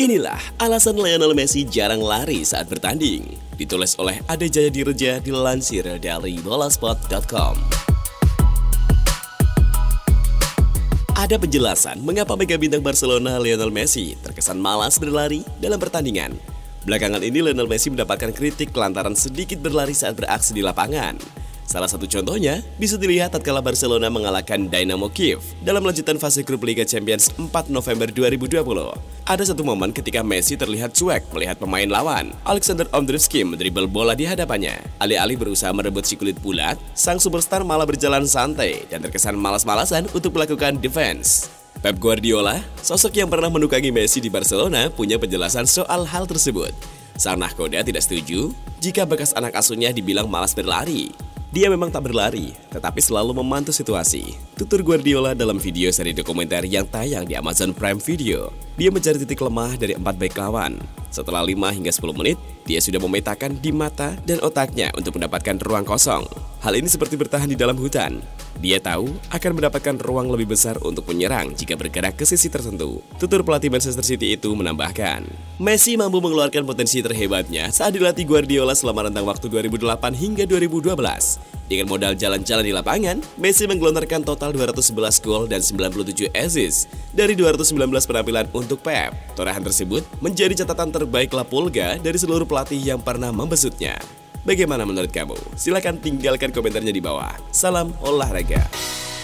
Inilah alasan Lionel Messi jarang lari saat bertanding. Ditulis oleh Ade Jaya Direja, dilansir dari bolaspot.com. Ada penjelasan mengapa mega bintang Barcelona Lionel Messi terkesan malas berlari dalam pertandingan. Belakangan ini Lionel Messi mendapatkan kritik lantaran sedikit berlari saat beraksi di lapangan. Salah satu contohnya bisa dilihat tatkala Barcelona mengalahkan Dynamo Kiev dalam lanjutan fase grup Liga Champions 4 November 2020. Ada satu momen ketika Messi terlihat cuek melihat pemain lawan, Alexander Omdrivsky mendribel bola di hadapannya. Alih-alih berusaha merebut si kulit bulat, sang superstar malah berjalan santai dan terkesan malas-malasan untuk melakukan defense. Pep Guardiola, sosok yang pernah menukangi Messi di Barcelona, punya penjelasan soal hal tersebut. Sang nahkoda tidak setuju jika bekas anak asuhnya dibilang malas berlari. Dia memang tak berlari, tetapi selalu memantau situasi, tutur Guardiola dalam video seri dokumenter yang tayang di Amazon Prime Video. Dia mencari titik lemah dari 4 bek lawan. Setelah 5 hingga 10 menit, dia sudah memetakan di mata dan otaknya untuk mendapatkan ruang kosong. Hal ini seperti bertahan di dalam hutan. Dia tahu akan mendapatkan ruang lebih besar untuk menyerang jika bergerak ke sisi tertentu. Tutur pelatih Manchester City itu menambahkan, Messi mampu mengeluarkan potensi terhebatnya saat dilatih Guardiola selama rentang waktu 2008 hingga 2012. Dengan modal jalan-jalan di lapangan, Messi menggelontorkan total 211 gol dan 97 assist dari 219 penampilan untuk Pep. Torehan tersebut menjadi catatan terbaik La Pulga dari seluruh pelatih yang pernah membesutnya. Bagaimana menurut kamu? Silahkan tinggalkan komentarnya di bawah. Salam olahraga.